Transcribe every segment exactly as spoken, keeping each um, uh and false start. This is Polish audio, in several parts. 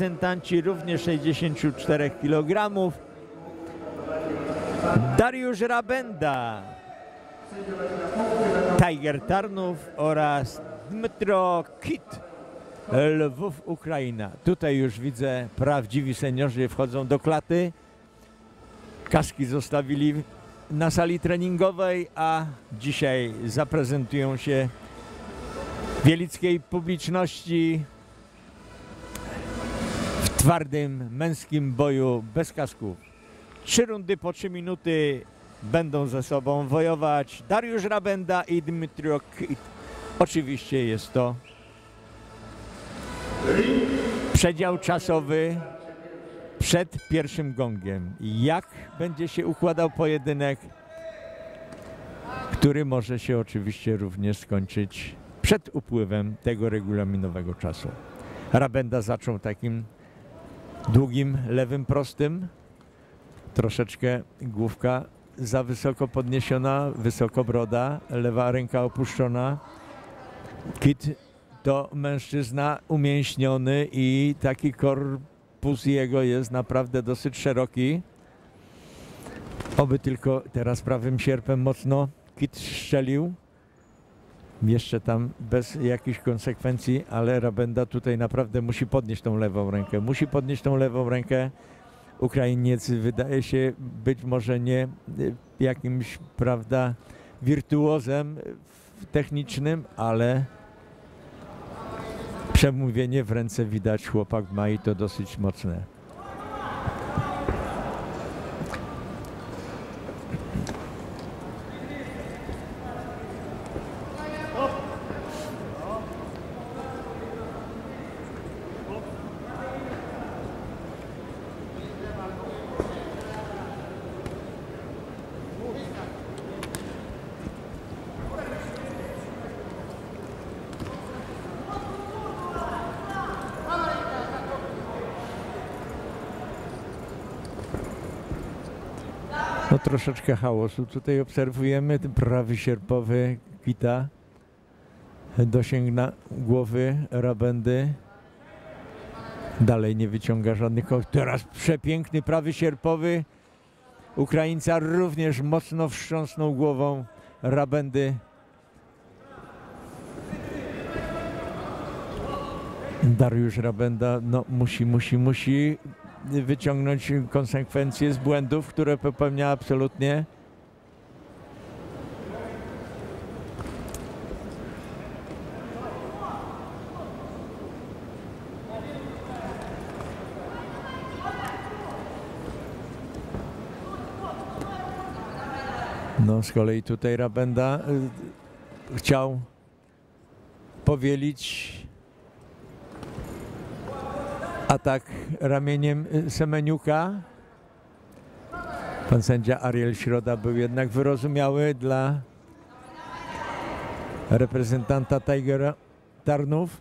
reprezentanci również sześćdziesięciu czterech kilogramów. Dariusz Rabenda, Tiger Tarnów oraz Dmytro Kit, Lwów, Ukraina. Tutaj już widzę, prawdziwi seniorzy wchodzą do klaty. Kaski zostawili na sali treningowej, a dzisiaj zaprezentują się wielickiej publiczności w twardym męskim boju bez kasków. Trzy rundy po trzy minuty będą ze sobą wojować Dariusz Rabenda i Dmytro Kit. Oczywiście jest to przedział czasowy przed pierwszym gongiem. Jak będzie się układał pojedynek, który może się oczywiście również skończyć przed upływem tego regulaminowego czasu. Rabenda zaczął takim długim, lewym, prostym. Troszeczkę główka za wysoko podniesiona, wysoko broda, lewa ręka opuszczona. Kit to mężczyzna umięśniony i taki korpus jego jest naprawdę dosyć szeroki. Oby tylko teraz prawym sierpem mocno Kit strzelił. Jeszcze tam bez jakichś konsekwencji, ale Rabenda tutaj naprawdę musi podnieść tą lewą rękę. Musi podnieść tą lewą rękę. Ukrainiec wydaje się być może nie jakimś, prawda, wirtuozem technicznym, ale przemówienie w ręce widać, chłopak ma i to dosyć mocne. No, troszeczkę hałasu tutaj obserwujemy. Ten prawy sierpowy Kita dosięgna głowy Rabendy. Dalej nie wyciąga żadnych. Teraz przepiękny prawy sierpowy Ukraińca, również mocno wstrząsnął głową Rabendy. Dariusz Rabenda no musi, musi, musi wyciągnąć konsekwencje z błędów, które popełnia absolutnie. No, z kolei tutaj Rabenda chciał powielić atak ramieniem Semeniuka. Pan sędzia Ariel Środa był jednak wyrozumiały dla reprezentanta Tigera Tarnów.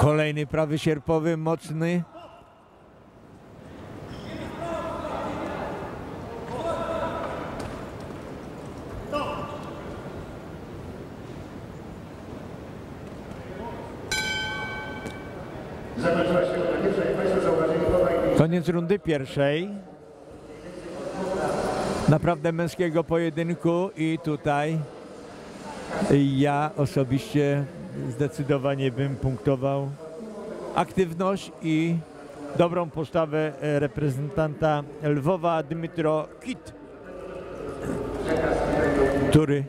Kolejny prawy sierpowy, mocny. Koniec rundy pierwszej. Naprawdę męskiego pojedynku i tutaj ja osobiście zdecydowanie bym punktował aktywność i dobrą postawę reprezentanta Lwowa Dmytro Kit, który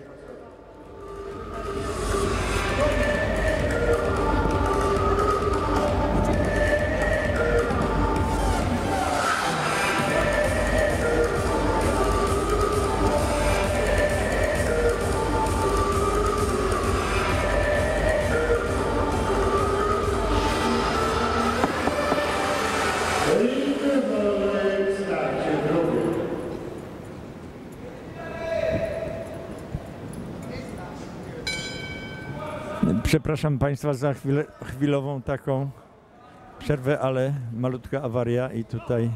przepraszam Państwa za chwilę, chwilową taką przerwę, ale malutka awaria i tutaj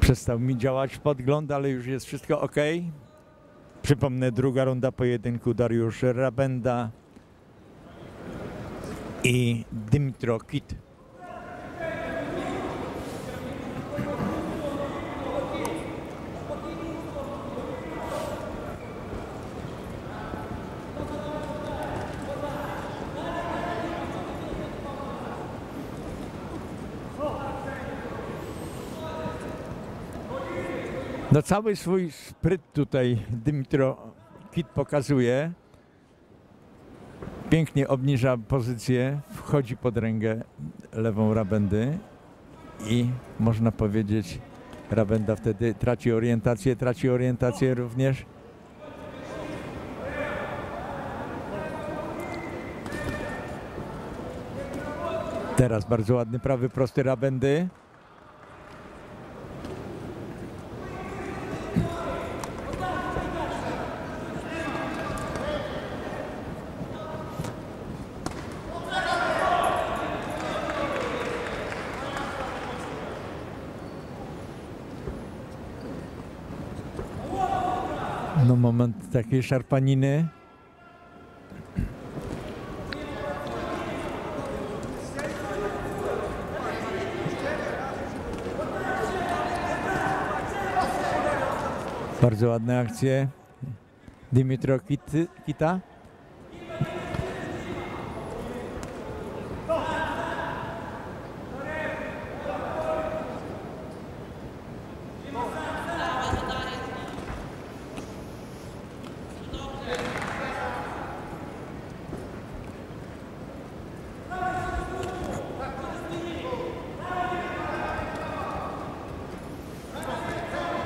przestał mi działać podgląd, ale już jest wszystko ok. Przypomnę, druga runda pojedynku Dariusz Rabenda i Dmytro Kit. No cały swój spryt tutaj Dmytro Kit pokazuje. Pięknie obniża pozycję, wchodzi pod rękę lewą Rabendy i można powiedzieć, Rabenda wtedy traci orientację, traci orientację również. Teraz bardzo ładny prawy prosty Rabendy. No moment takiej szarpaniny. Bardzo ładne akcje Dmytro Kita.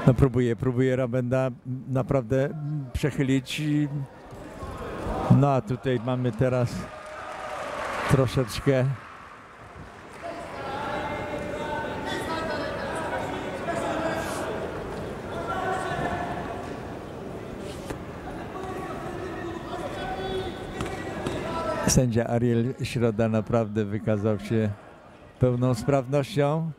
No próbuje, próbuje Rabenda naprawdę przechylić. No a tutaj mamy teraz troszeczkę sędzia Ariel Środa naprawdę wykazał się pełną sprawnością.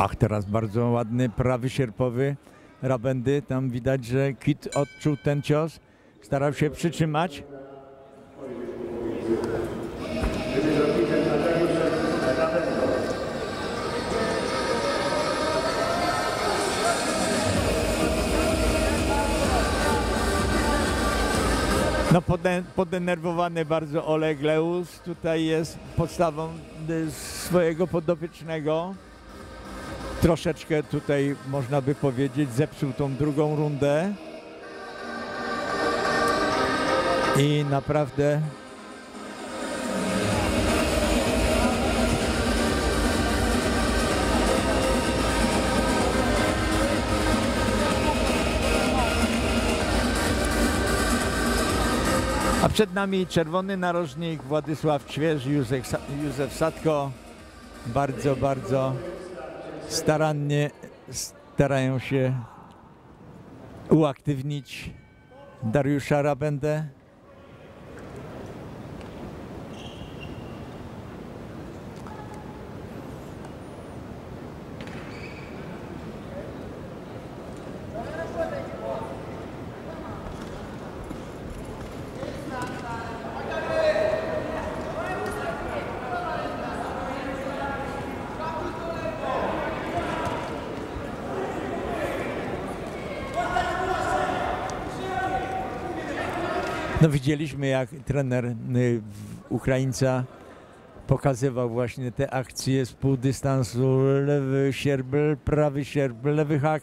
Ach, teraz bardzo ładny, prawy sierpowy Rabendy. Tam widać, że Kit odczuł ten cios. Starał się przytrzymać. No podenerwowany bardzo Oleg Leus. Tutaj jest podstawą swojego podopiecznego. Troszeczkę tutaj, można by powiedzieć, zepsuł tą drugą rundę i naprawdę a przed nami czerwony narożnik Władysław Ćwierz, Józef, Józef Sadko. Bardzo, bardzo starannie starają się uaktywnić Dariusza Rabendę. No widzieliśmy, jak trener Ukraińca pokazywał właśnie te akcje z półdystansu, lewy sierpel, prawy sierpel, lewy hak.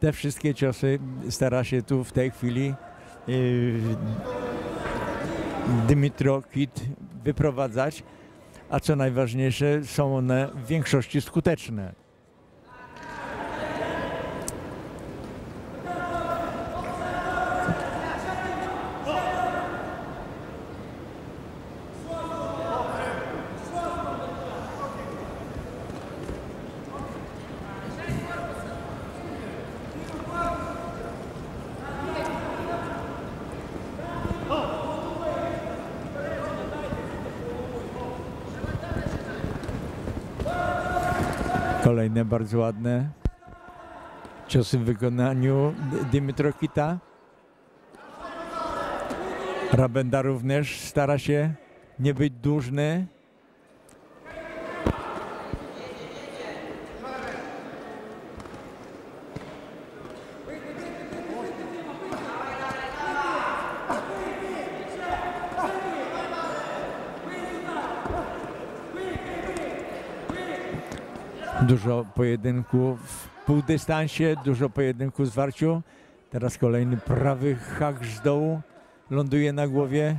Te wszystkie ciosy stara się tu w tej chwili Dmytro Kit wyprowadzać, a co najważniejsze, są one w większości skuteczne. Kolejne bardzo ładne ciosy w wykonaniu Dmytro Kita. Rabenda również stara się nie być dłużny. Dużo pojedynku w półdystansie, dużo pojedynku w zwarciu. Teraz kolejny prawy hak z dołu ląduje na głowie.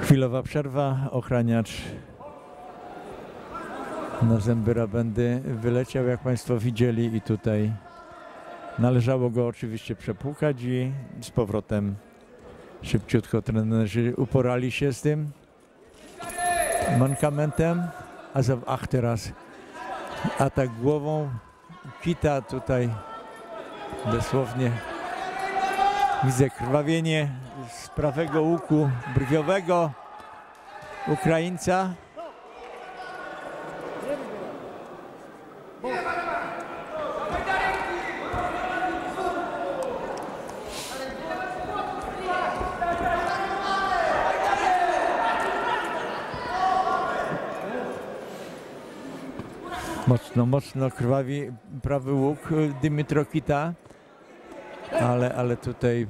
Chwilowa przerwa, ochraniacz na zęby Rabendy wyleciał, jak państwo widzieli, i tutaj należało go oczywiście przepłukać i z powrotem szybciutko trenerzy uporali się z tym mankamentem. A za, ach, teraz atak głową Kita, tutaj dosłownie widzę krwawienie z prawego łuku brwiowego Ukraińca. Mocno, mocno krwawi prawy łuk Dmytro Kita, ale, ale tutaj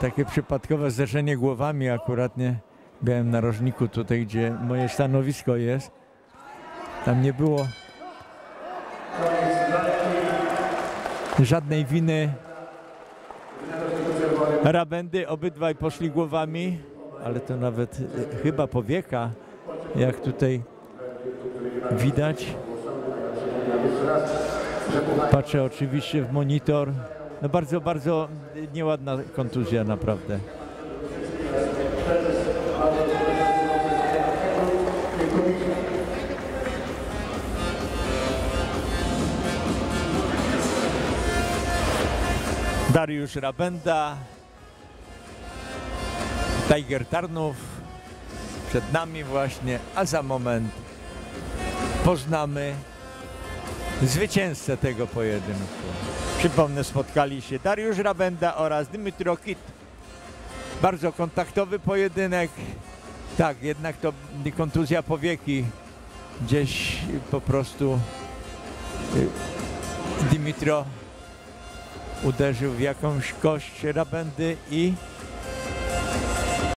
takie przypadkowe zderzenie głowami akurat, nie? Byłem na rożniku tutaj, gdzie moje stanowisko jest. Tam nie było żadnej winy Rabendy, obydwaj poszli głowami, ale to nawet chyba powieka, jak tutaj widać. Patrzę oczywiście w monitor. No bardzo, bardzo nieładna kontuzja naprawdę. Dariusz Rabenda, Tiger Tarnów przed nami właśnie, a za moment poznamy zwycięzcę tego pojedynku. Przypomnę, spotkali się Dariusz Rabenda oraz Dmytro Kit. Bardzo kontaktowy pojedynek. Tak, jednak to kontuzja powieki. Gdzieś po prostu Dmytro uderzył w jakąś kość Rabendy i